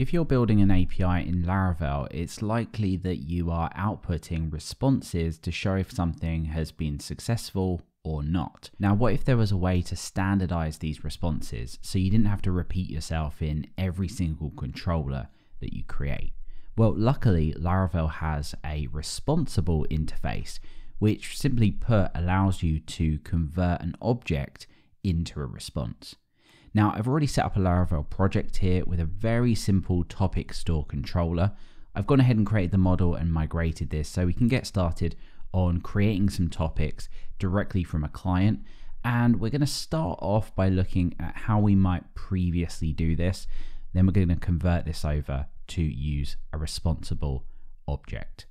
If you're building an API in Laravel, it's likely that you are outputting responses to show if something has been successful or not. Now, what if there was a way to standardize these responses so you didn't have to repeat yourself in every single controller that you create? Well, luckily, Laravel has a Responsible interface, which simply put allows you to convert an object into a response. Now, I've already set up a Laravel project here with a very simple topic store controller. I've gone ahead and created the model and migrated this so we can get started on creating some topics directly from a client. And we're going to start off by looking at how we might previously do this. Then we're going to convert this over to use a responsible object.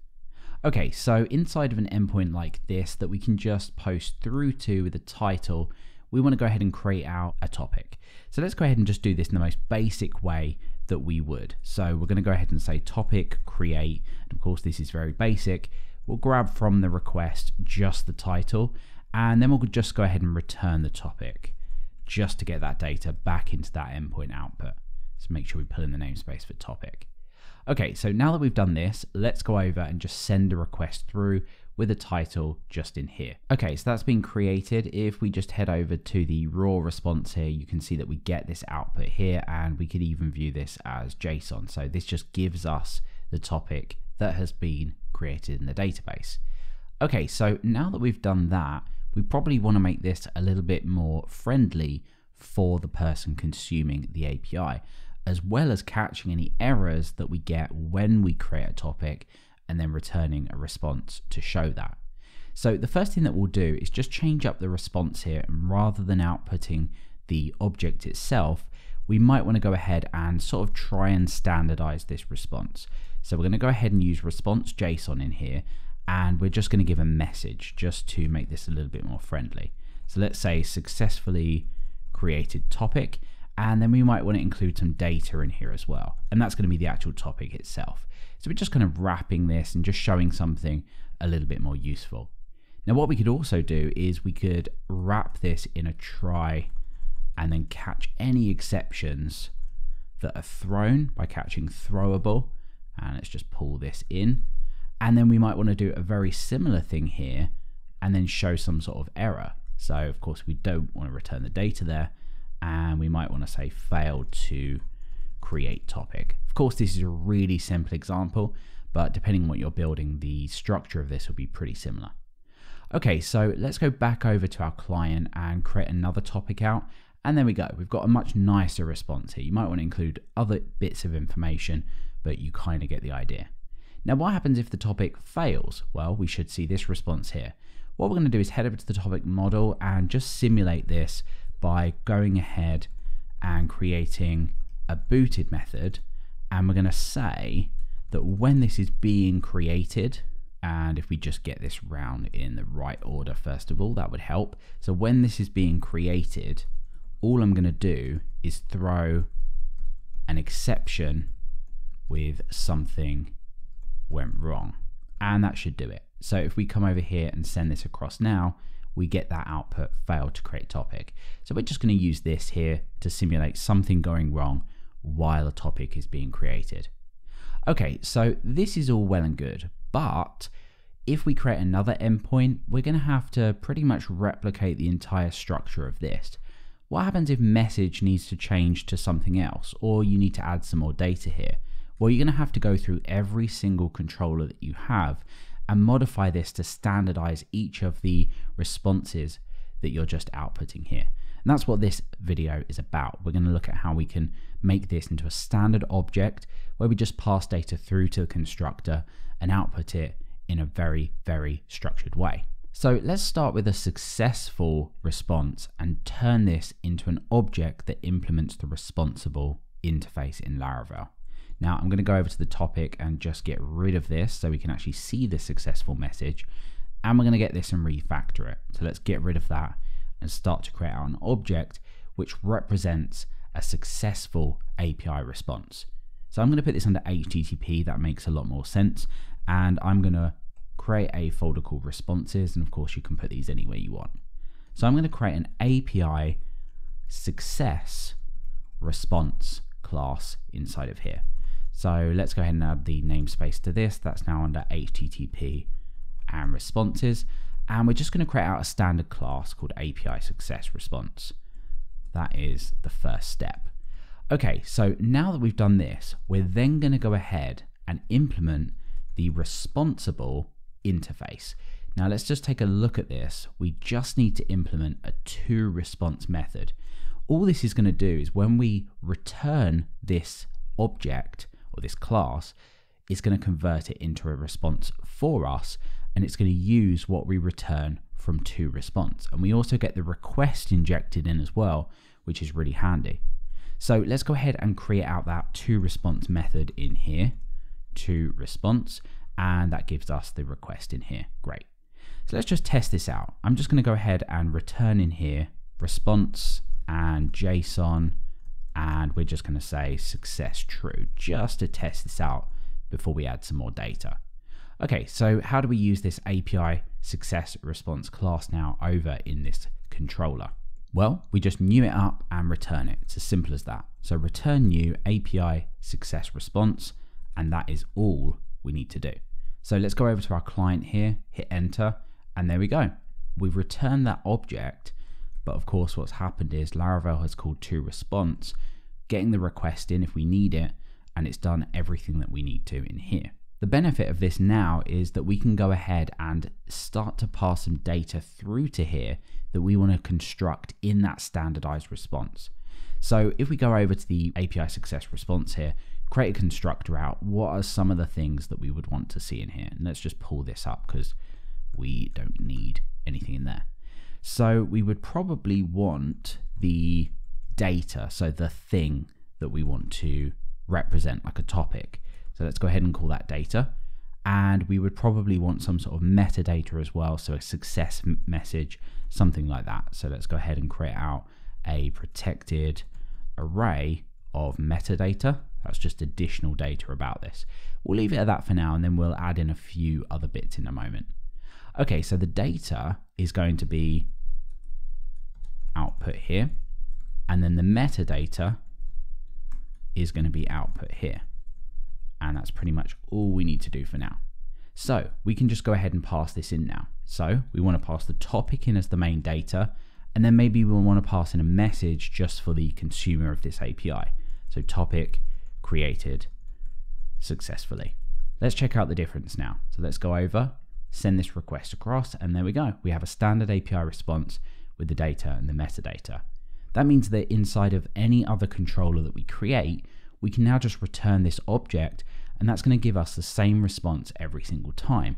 Okay, so inside of an endpoint like this that we can just post through to with a title, we want to go ahead and create out a topic. So let's go ahead and just do this in the most basic way that we would. So we're going to go ahead and say topic create. And of course, this is very basic. We'll grab from the request just the title, and then we'll just go ahead and return the topic just to get that data back into that endpoint output. So make sure we pull in the namespace for topic. Okay, so now that we've done this, let's go over and just send a request through with a title just in here. Okay, so that's been created. If we just head over to the raw response here, you can see that we get this output here, and we could even view this as JSON. So this just gives us the topic that has been created in the database. Okay, so now that we've done that, we probably want to make this a little bit more friendly for the person consuming the API, as well as catching any errors that we get when we create a topic and then returning a response to show that. So the first thing that we'll do is just change up the response here, and rather than outputting the object itself, we might want to go ahead and sort of try and standardize this response. So we're going to go ahead and use response JSON in here, and we're just going to give a message just to make this a little bit more friendly. So let's say successfully created topic, and then we might want to include some data in here as well. And that's going to be the actual topic itself. So we're just kind of wrapping this and just showing something a little bit more useful. Now, what we could also do is we could wrap this in a try and then catch any exceptions that are thrown by catching throwable. And let's just pull this in. And then we might want to do a very similar thing here and then show some sort of error. So of course we don't want to return the data there. And we might want to say failed to create topic. Of course, this is a really simple example, but depending on what you're building, the structure of this will be pretty similar. Okay, so let's go back over to our client and create another topic out. And there we go. We've got a much nicer response here. You might want to include other bits of information, but you kind of get the idea. Now, what happens if the topic fails? Well, we should see this response here. What we're going to do is head over to the topic model and just simulate this by going ahead and creating a booted method. And we're going to say that when this is being created, and if we just get this round in the right order, first of all, that would help. So when this is being created, all I'm going to do is throw an exception with something went wrong, and that should do it. So if we come over here and send this across now, we get that output failed to create topic. So we're just going to use this here to simulate something going wrong while a topic is being created. Okay, so this is all well and good, but if we create another endpoint, we're going to have to pretty much replicate the entire structure of this. What happens if message needs to change to something else, or you need to add some more data here? Well, you're going to have to go through every single controller that you have and modify this to standardize each of the responses that you're just outputting here. And that's what this video is about. We're going to look at how we can make this into a standard object where we just pass data through to the constructor and output it in a very, very structured way. So let's start with a successful response and turn this into an object that implements the responsible interface in Laravel. Now I'm going to go over to the topic and just get rid of this so we can actually see the successful message, and we're going to get this and refactor it. So let's get rid of that and start to create an object which represents a successful API response. So I'm going to put this under HTTP. That makes a lot more sense. And I'm going to create a folder called responses. And of course you can put these anywhere you want. So I'm going to create an API Success Response class inside of here. So let's go ahead and add the namespace to this. That's now under HTTP and responses. And we're just going to create out a standard class called API Success Response. That is the first step. Okay, so now that we've done this, we're then going to go ahead and implement the Responsible interface. Now let's just take a look at this. We just need to implement a toResponse method. All this is going to do is when we return this object or this class, it's going to convert it into a response for us, and it's going to use what we return from toResponse. And we also get the request injected in as well, which is really handy. So let's go ahead and create out that toResponse method in here, toResponse, and that gives us the request in here. Great. So let's just test this out. I'm just going to go ahead and return in here response and JSON, and we're just going to say success true, just to test this out before we add some more data. Okay, so how do we use this API Success Response class now over in this controller? Well, we just new it up and return it. It's as simple as that. So return new API Success Response, and that is all we need to do. So let's go over to our client here, hit enter, and there we go. We've returned that object, but of course what's happened is Laravel has called toResponse, getting the request in if we need it, and it's done everything that we need to in here. The benefit of this now is that we can go ahead and start to pass some data through to here that we want to construct in that standardized response. So if we go over to the API Success Response here, create a constructor out, what are some of the things that we would want to see in here? And let's just pull this up because we don't need anything in there. So we would probably want the data, so the thing that we want to represent like a topic. So let's go ahead and call that data. And we would probably want some sort of metadata as well. So a success message, something like that. So let's go ahead and create out a protected array of metadata. That's just additional data about this. We'll leave it at that for now, and then we'll add in a few other bits in a moment. Okay, so the data is going to be output here, and then the metadata is going to be output here. And that's pretty much all we need to do for now. So we can just go ahead and pass this in now. So we want to pass the topic in as the main data, and then maybe we'll want to pass in a message just for the consumer of this API. So topic created successfully. Let's check out the difference now. So let's go over, send this request across, and there we go. We have a standard API response with the data and the metadata. That means that inside of any other controller that we create, we can now just return this object, and that's going to give us the same response every single time.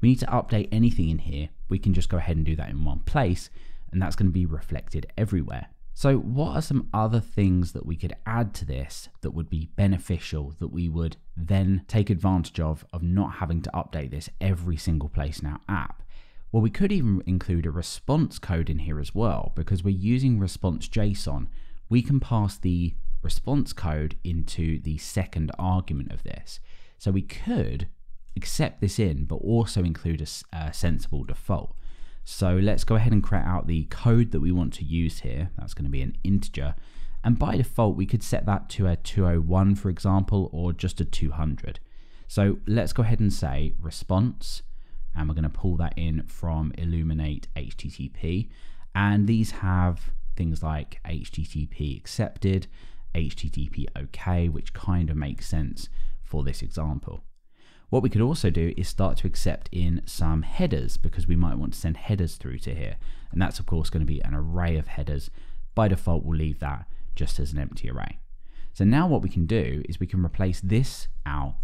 We need to update anything in here. We can just go ahead and do that in one place, and that's going to be reflected everywhere. So what are some other things that we could add to this that would be beneficial, that we would then take advantage of not having to update this every single place in our app? Well, we could even include a response code in here as well, because we're using response JSON. We can pass the response code into the second argument of this. So we could accept this in, but also include a sensible default. So let's go ahead and create out the code that we want to use here. That's going to be an integer. And by default, we could set that to a 201, for example, or just a 200. So let's go ahead and say response, and we're going to pull that in from Illuminate HTTP. And these have things like HTTP accepted, HTTP OK, which kind of makes sense for this example. What we could also do is start to accept in some headers, because we might want to send headers through to here. And that's of course going to be an array of headers. By default, we'll leave that just as an empty array. So now what we can do is we can replace this out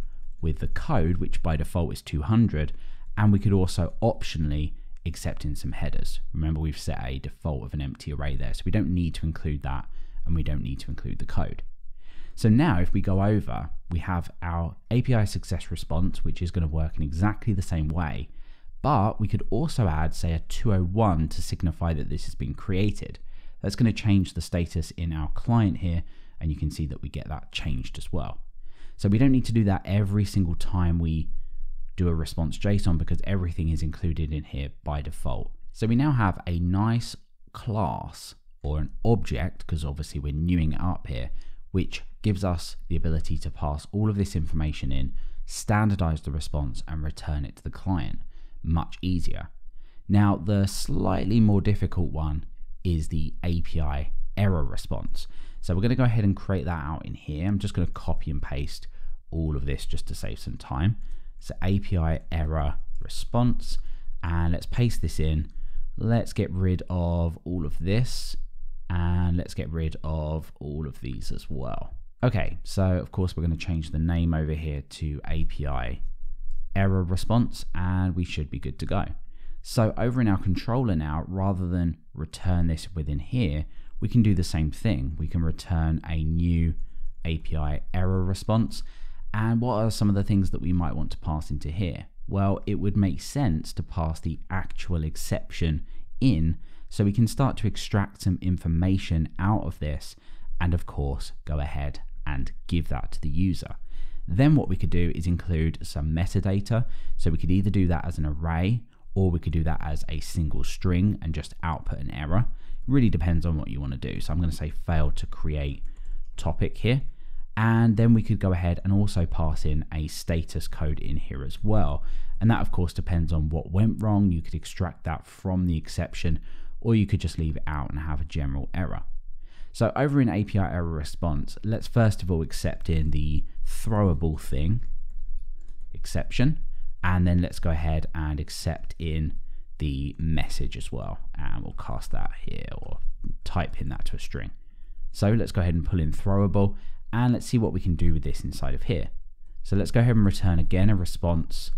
with the code, which by default is 200. And we could also optionally accept in some headers. Remember, we've set a default of an empty array there, so we don't need to include that, and we don't need to include the code. So now if we go over, we have our API Success Response, which is going to work in exactly the same way, but we could also add, say, a 201 to signify that this has been created. That's going to change the status in our client here, and you can see that we get that changed as well. So we don't need to do that every single time we do a response JSON, because everything is included in here by default. So we now have a nice class or an object, because obviously we're newing it up here, which gives us the ability to pass all of this information in, standardize the response, and return it to the client. Much easier. Now, the slightly more difficult one is the API error response. So we're going to go ahead and create that out in here. I'm just going to copy and paste all of this just to save some time. So API error response, and let's paste this in. Let's get rid of all of this, and let's get rid of all of these as well. Okay, so of course we're going to change the name over here to API error response, and we should be good to go. So over in our controller now, rather than return this within here, we can do the same thing. We can return a new API error response. And what are some of the things that we might want to pass into here? Well, it would make sense to pass the actual exception in, so we can start to extract some information out of this, and of course go ahead and give that to the user. Then what we could do is include some metadata. So we could either do that as an array, or we could do that as a single string and just output an error. It really depends on what you want to do. So I'm going to say failed to create topic here. And then we could go ahead and also pass in a status code in here as well. And that of course depends on what went wrong. You could extract that from the exception, or you could just leave it out and have a general error. So over in API error response, let's first of all accept in the throwable thing exception, and then let's go ahead and accept in the message as well, and we'll cast that here or type in that to a string. So let's go ahead and pull in throwable, and let's see what we can do with this inside of here. So let's go ahead and return again a response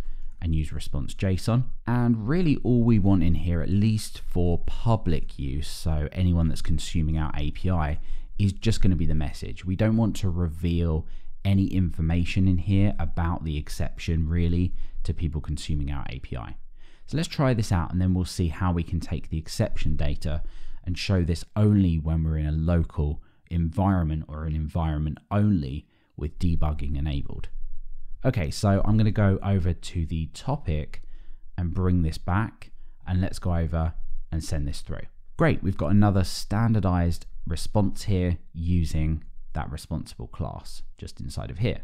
and use response.json. And really all we want in here, at least for public use, so anyone that's consuming our API, is just going to be the message. We don't want to reveal any information in here about the exception really to people consuming our API. So let's try this out, and then we'll see how we can take the exception data and show this only when we're in a local environment or an environment only with debugging enabled. Okay, so I'm going to go over to the topic and bring this back, and let's go over and send this through. Great, we've got another standardized response here using that responsible class just inside of here.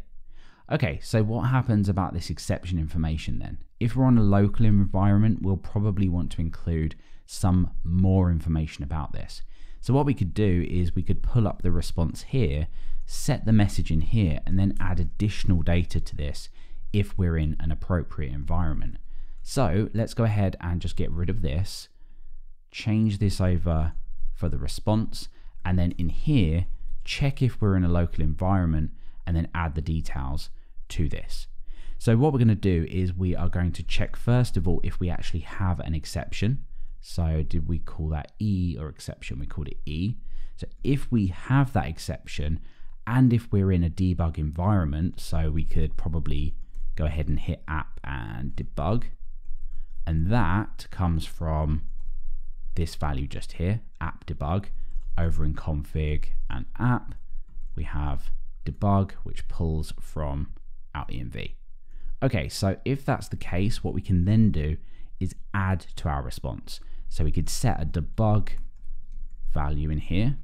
Okay, so what happens about this exception information then? If we're on a local environment, we'll probably want to include some more information about this. So what we could do is we could pull up the response here, set the message in here, and then add additional data to this if we're in an appropriate environment. So let's go ahead and just get rid of this, change this over for the response, and then in here, check if we're in a local environment, and then add the details to this. So what we're going to do is we are going to check first of all if we actually have an exception. So did we call that E or exception? We called it E. So if we have that exception, and if we're in a debug environment, so we could probably go ahead and hit app and debug, and that comes from this value just here, app debug. Over in config and app, we have debug, which pulls from our env. Okay, so if that's the case, what we can then do is add to our response. So we could set a debug value in here,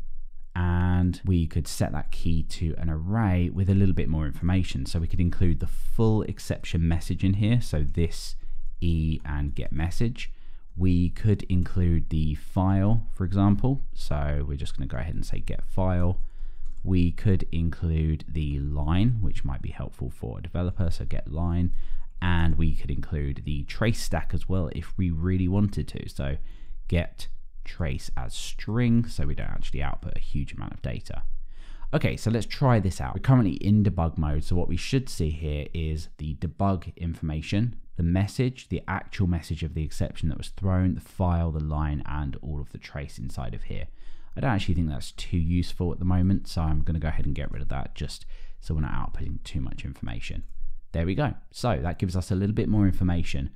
and we could set that key to an array with a little bit more information. So we could include the full exception message in here, so this E and get message. We could include the file, for example, so we're just going to go ahead and say get file. We could include the line, which might be helpful for a developer, so get line. And we could include the trace stack as well if we really wanted to. So get trace as string, so we don't actually output a huge amount of data. Okay, so let's try this out. We're currently in debug mode, so what we should see here is the debug information, the message, the actual message of the exception that was thrown, the file, the line, and all of the trace inside of here. I don't actually think that's too useful at the moment, so I'm going to go ahead and get rid of that just so we're not outputting too much information. There we go. So that gives us a little bit more information.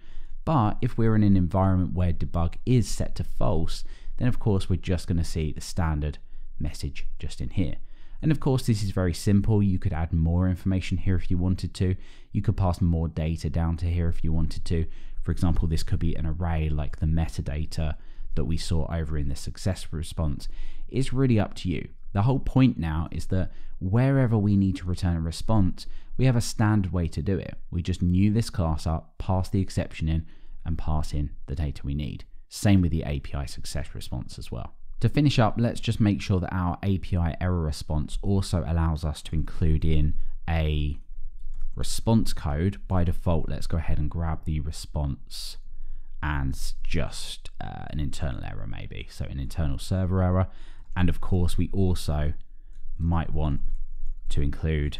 But if we're in an environment where debug is set to false, then of course we're just going to see the standard message just in here. And of course this is very simple. You could add more information here if you wanted to. You could pass more data down to here if you wanted to. For example, this could be an array like the metadata that we saw over in the success response. It's really up to you. The whole point now is that wherever we need to return a response, we have a standard way to do it. We just new this class up, pass the exception in, and pass in the data we need. Same with the API success response as well. To finish up, let's just make sure that our API error response also allows us to include in a response code. By default, let's go ahead and grab the response and just an internal error maybe. So an internal server error. And of course, we also might want to include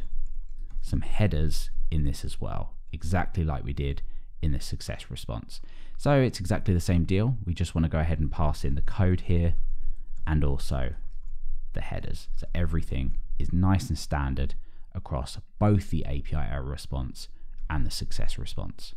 some headers in this as well, exactly like we did in the success response. So it's exactly the same deal. We just want to go ahead and pass in the code here and also the headers. So everything is nice and standard across both the API error response and the success response.